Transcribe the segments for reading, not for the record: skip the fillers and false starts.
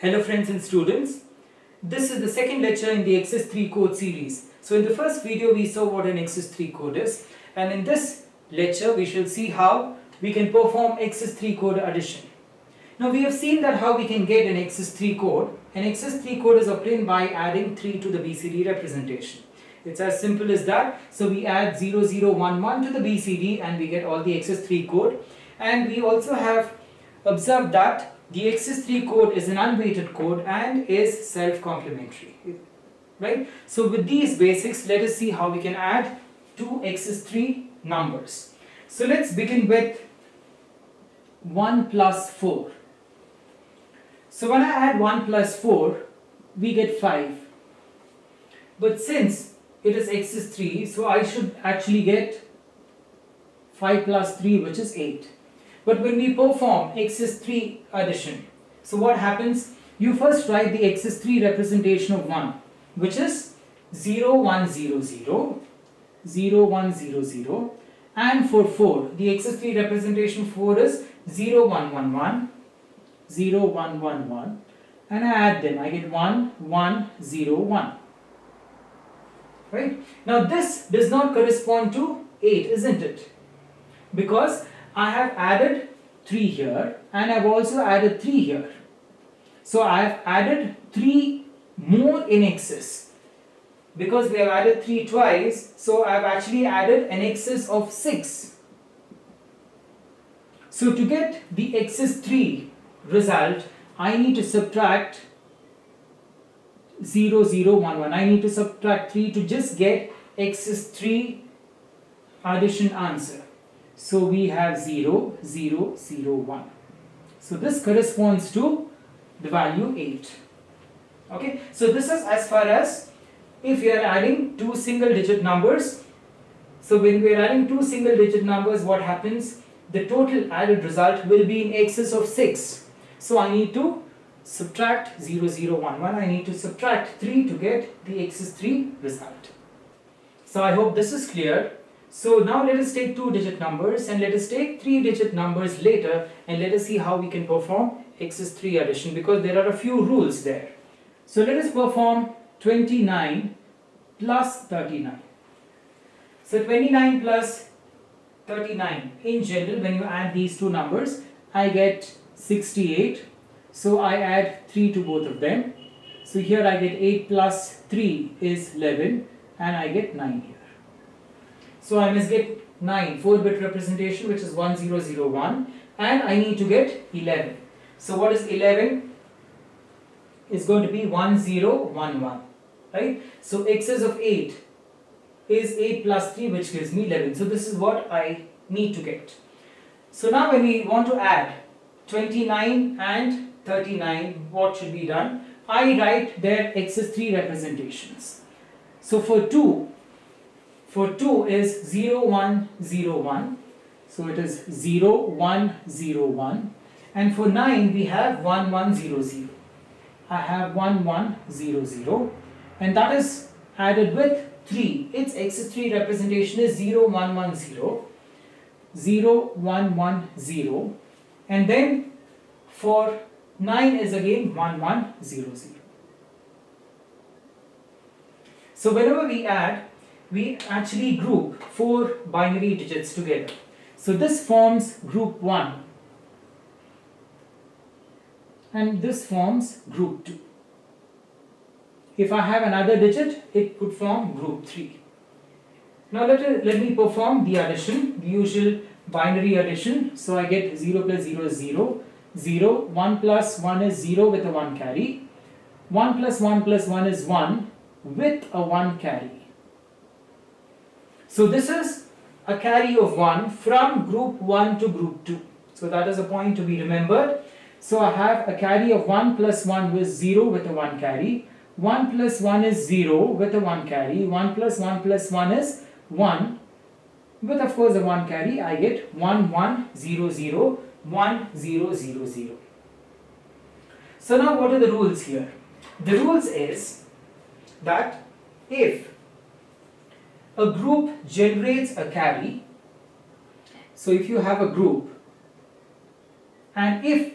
Hello friends and students, this is the second lecture in the Excess 3 code series. So in the first video we saw what an Excess 3 code is, and in this lecture we shall see how we can perform Excess 3 code addition. Now we have seen that how we can get an Excess 3 code. An Excess 3 code is obtained by adding 3 to the BCD representation. It's as simple as that. So we add 0011 to the BCD and we get all the Excess 3 code, and we also have observed that the Excess 3 code is an unweighted code and is self-complementary, right? So with these basics, let us see how we can add two Excess 3 numbers. So let's begin with 1 plus 4. So when I add 1 plus 4, we get 5. But since it is Excess 3, so I should actually get 5 plus 3, which is 8. But when we perform Excess 3 addition, so what happens? You first write the Excess 3 representation of 1, which is 0, 1, 0, 0, 0, 1, 0, 0. And for 4, the Excess 3 representation 4 is 0, 1, 1, 1, 0, 1, 1, 1. And I add them, I get 1, 1, 0, 1. Right? Now this does not correspond to 8, isn't it? Because I have added 3 here and I have also added 3 here. So I have added 3 more in excess. Because we have added 3 twice, so I have actually added an excess of 6. So to get the Excess 3 result, I need to subtract 0, 0, 1, 1. I need to subtract 3 to just get Excess 3 addition answer. So we have 0, 0, 0, 1. So this corresponds to the value 8. Okay, so this is as far as if you are adding two single digit numbers. So when we are adding two single digit numbers, what happens? The total added result will be in excess of 6. So I need to subtract 0, 0, 1, 1. I need to subtract 3 to get the Excess 3 result. So I hope this is clear. So now let us take two-digit numbers and let us take three-digit numbers later, and let us see how we can perform Excess 3 addition, because there are a few rules there. So let us perform 29 plus 39. So 29 plus 39, in general when you add these two numbers, I get 68. So I add 3 to both of them. So here I get 8 plus 3 is 11 and I get 9 here. So I must get 9, 4-bit representation, which is 1001, and I need to get 11. So what is 11? It's going to be 1011, right? So excess of 8 is 8 plus 3, which gives me 11. So this is what I need to get. So now when we want to add 29 and 39, what should be done? I write their excess 3 representations. So for 2 is 0, 1, 0, 1. So it is 0, 1, 0, 1. And for 9, we have 1, 1, 0, 0. I have 1, 1, 0, 0. And that is added with 3. Its Excess 3 representation is 0, 1, 1, 0. 0, 1, 1, 0. And then for 9 is again 1, 1, 0, 0. So whenever we add, we actually group 4 binary digits together. So this forms group 1 and this forms group 2. If I have another digit, it could form group 3. Now let me perform the addition, the usual binary addition. So I get 0 plus 0 is 0, 0, 1 plus 1 is 0 with a 1 carry, 1 plus 1 plus 1 is 1 with a 1 carry. So this is a carry of 1 from group 1 to group 2. So that is a point to be remembered. So I have a carry of 1 plus 1 with 0 with a 1 carry. 1 plus 1 is 0 with a 1 carry. 1 plus 1 plus 1 is 1 with, of course, a 1 carry. I get 1, 1, 0, 0, 1, 0, 0, 0. So now what are the rules here? The rules is that if a group generates a carry, so if you have a group and if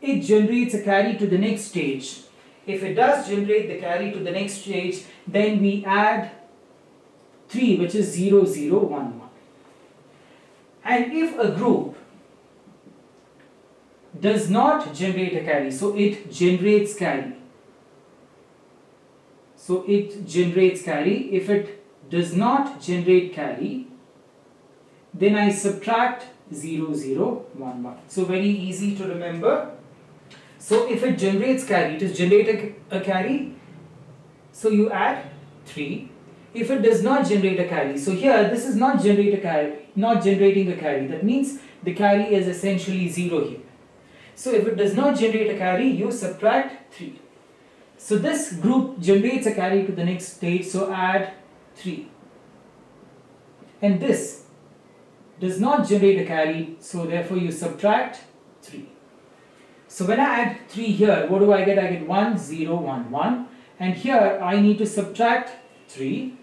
it generates a carry to the next stage. If it does generate the carry to the next stage, then we add 3, which is 0, 0, 1, 1. And if a group does not generate a carry, so it generates carry. So it generates carry. If it does not generate carry, then I subtract 0, 0, 1, 1. So very easy to remember. So if it generates carry, it is generating a carry, so you add 3. If it does not generate a carry, so here this is not generate a carry, not generating a carry. That means the carry is essentially 0 here. So if it does not generate a carry, you subtract 3. So this group generates a carry to the next stage, so add 3. And this does not generate a carry, so therefore you subtract 3. So when I add 3 here, what do I get? I get 1, 0, 1, 1. And here I need to subtract 3.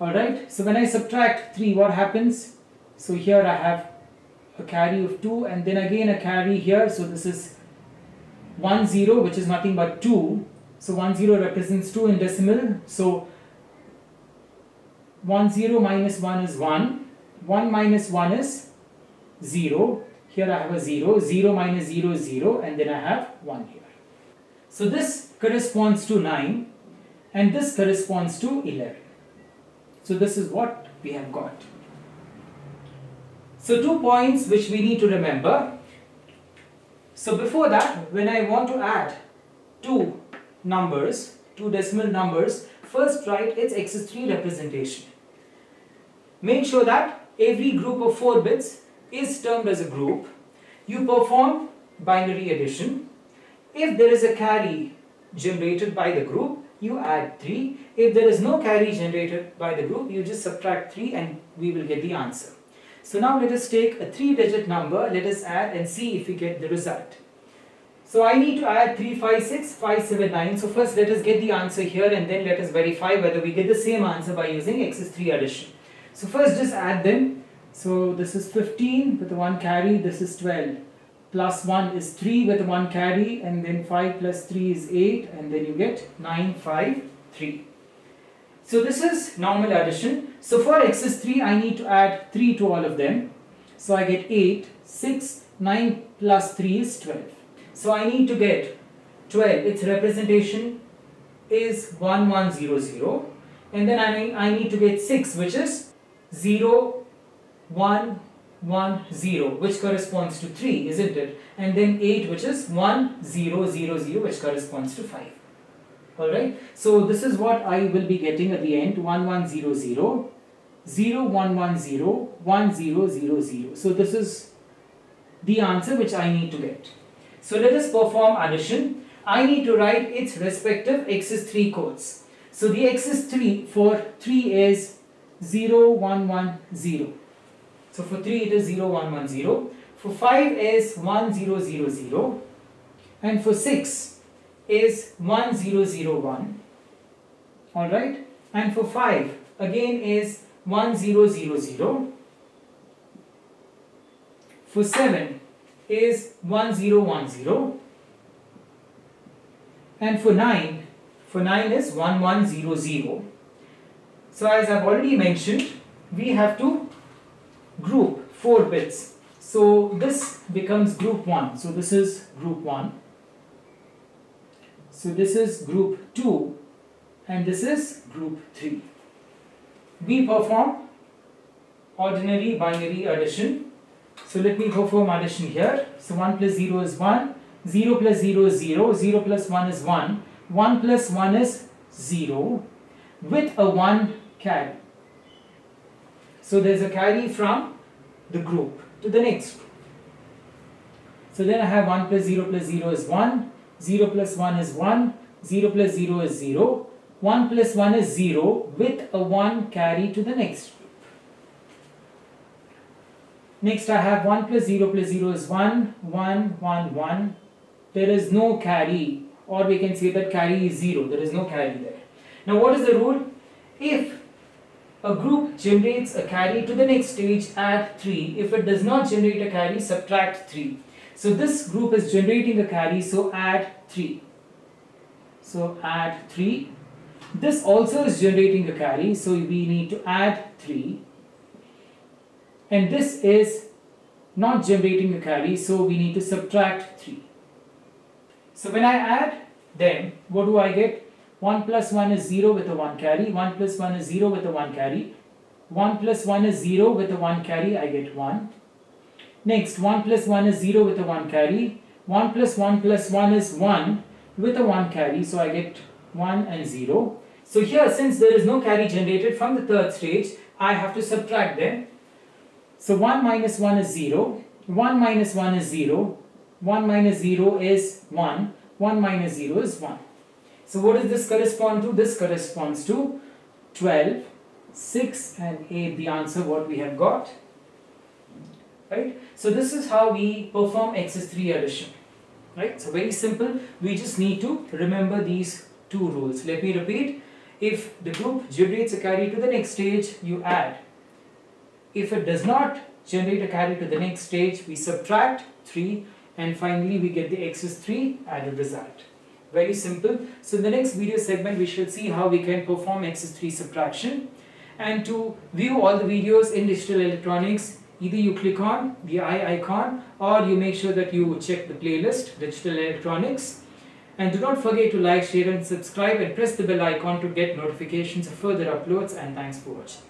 Alright, so when I subtract 3, what happens? So here I have a carry of 2 and then again a carry here. So this is 1, 0, which is nothing but 2. So 1, 0 represents 2 in decimal. So 1, 0 minus 1 is 1. 1 minus 1 is 0. Here I have a 0, 0 minus 0 is 0, and then I have 1 here. So this corresponds to 9 and this corresponds to 11. So this is what we have got. So 2 points which we need to remember. So before that, when I want to add 2 numbers, 2 decimal numbers, first write its Excess 3 representation. Make sure that every group of 4 bits is termed as a group. You perform binary addition. If there is a carry generated by the group, you add 3. If there is no carry generated by the group, you just subtract 3 and we will get the answer. So now let us take a 3-digit number, let us add and see if we get the result. So I need to add 3, 5, 6, 5, 7, 9. So first let us get the answer here and then let us verify whether we get the same answer by using Excess 3 addition. So first just add them. So this is 15 with 1 carry, this is 12, plus 1 is 3 with 1 carry, and then 5 plus 3 is 8, and then you get 9, 5, 3. So this is normal addition. So for Excess 3, I need to add 3 to all of them. So I get 8, 6, 9 plus 3 is 12. So I need to get 12, its representation is 1, 1, 0, 0. And then I need to get 6, which is 0, 1, 1, 0, which corresponds to 3, isn't it? And then 8, which is 1, 0, 0, 0, which corresponds to 5. Alright, so this is what I will be getting at the end, 1, 1, 0, 0, 0, 1, 1, 0, 1, 0, 0, 0. So this is the answer which I need to get. So let us perform addition. I need to write its respective Excess 3 codes. So the Excess 3 for 3 is 0, 1, 1, 0. So for 3 it is 0, 1, 1, 0. For 5 is 1, 0, 0, 0. And for 6 is 1, 0, 0, 1. Alright. And for 5 again is 1, 0, 0, 0. For 7 is 1, 0, 1, 0. And for 9 is 1, 1, 0, 0. So as I've already mentioned, we have to group 4 bits. So this becomes group 1. So this is group 1. So this is group 2 and this is group 3. We perform ordinary binary addition. So let me perform addition here. So 1 plus 0 is 1, 0 plus 0 is 0, 0 plus 1 is 1, 1 plus 1 is 0 with a 1 carry. So there's a carry from the group to the next group. So then I have 1 plus 0 is 1, 0 plus 1 is 1, 0 plus 0 is 0, 1 plus 1 is 0 with a 1 carry to the next group. Next I have 1 plus 0 is 1, 1, 1, 1. There is no carry, or we can say that carry is 0. There is no carry there. Now what is the rule? If a group generates a carry to the next stage, add 3. If it does not generate a carry, subtract 3. So this group is generating a carry, so add 3. So add 3. This also is generating a carry, so we need to add 3. And this is not generating a carry, so we need to subtract 3. So when I add them, what do I get? 1 plus 1 is 0 with a 1 carry, 1 plus 1 is 0 with a 1 carry, 1 plus 1 is 0 with a 1 carry, I get 1. Next, 1 plus 1 is 0 with a 1 carry, 1 plus 1 plus 1 is 1 with a 1 carry, so I get 1 and 0. So here, since there is no carry generated from the third stage, I have to subtract them. So 1 minus 1 is 0, 1 minus 1 is 0, 1 minus 0 is 1, 1 minus 0 is 1. So what does this correspond to? This corresponds to 12, 6 and 8, the answer what we have got. Right? So this is how we perform excess 3 addition. Right? So very simple, we just need to remember these two rules. Let me repeat, if the group generates a carry to the next stage, you add. If it does not generate a carry to the next stage, we subtract 3 and finally we get the excess 3 added result. Very simple. So in the next video segment, we shall see how we can perform excess 3 subtraction. And to view all the videos in digital electronics, either you click on the I icon or you make sure that you check the playlist digital electronics. And do not forget to like, share and subscribe and press the bell icon to get notifications of further uploads, and thanks for watching.